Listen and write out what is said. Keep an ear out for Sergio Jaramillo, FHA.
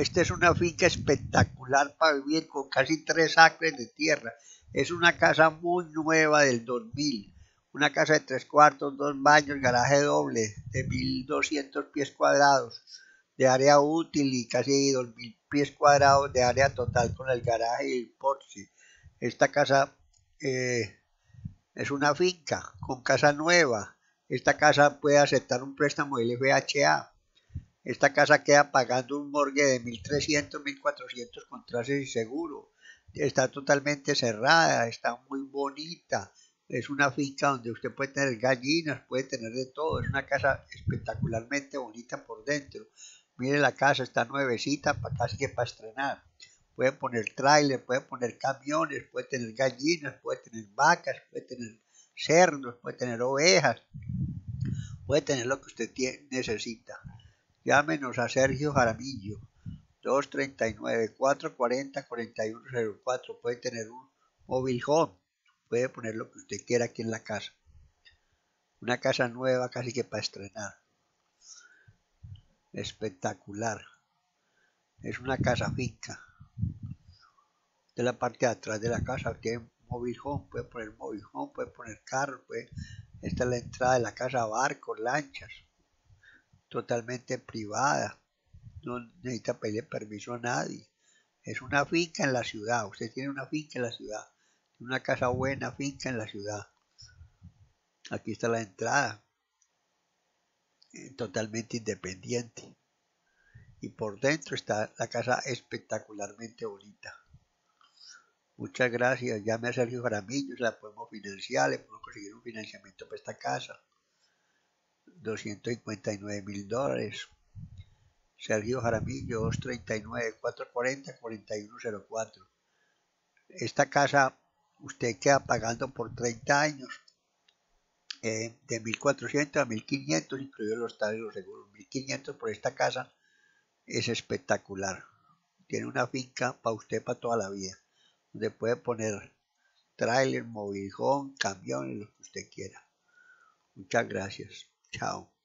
Esta es una finca espectacular para vivir con casi 3 acres de tierra. Es una casa muy nueva del 2000. Una casa de 3 cuartos, 2 baños, garaje doble de 1200 pies cuadrados de área útil y casi 2000 pies cuadrados de área total con el garaje y el porche. Esta casa es una finca con casa nueva. Esta casa puede aceptar un préstamo del FHA. Esta casa queda pagando un morgue de 1.300, 1.400 con tasas y seguro. Está totalmente cerrada, está muy bonita. Es una finca donde usted puede tener gallinas, puede tener de todo. Es una casa espectacularmente bonita por dentro. Mire, la casa está nuevecita, casi que para estrenar. Puede poner tráiler, puede poner camiones, puede tener gallinas, puede tener vacas, puede tener cerdos, puede tener ovejas. Puede tener lo que usted necesita. Llámenos a Sergio Jaramillo, 239-440-4104. Puede tener un móvil home. Puede poner lo que usted quiera aquí en la casa. Una casa nueva casi que para estrenar. Espectacular. Es una casa finca. De la parte de atrás de la casa tiene móvil home. Puede poner móvil home, puede poner carro. Esta es la entrada de la casa, barcos, lanchas. Totalmente privada. No necesita pedirle permiso a nadie. Es una finca en la ciudad. Usted tiene una finca en la ciudad. Una casa buena, finca en la ciudad. Aquí está la entrada. Totalmente independiente. Y por dentro está la casa espectacularmente bonita. Muchas gracias. Llame a Sergio Jaramillo. Se la podemos financiar. Le podemos conseguir un financiamiento para esta casa. $259.000. Sergio Jaramillo, 239-440-4104. Esta casa usted queda pagando por 30 años de 1.400 a 1.500, incluidos los taxes y los seguros. 1.500 por esta casa es espectacular. Tiene una finca para usted para toda la vida, donde puede poner tráiler, mobiljón, camiones, lo que usted quiera. Muchas gracias. Chao.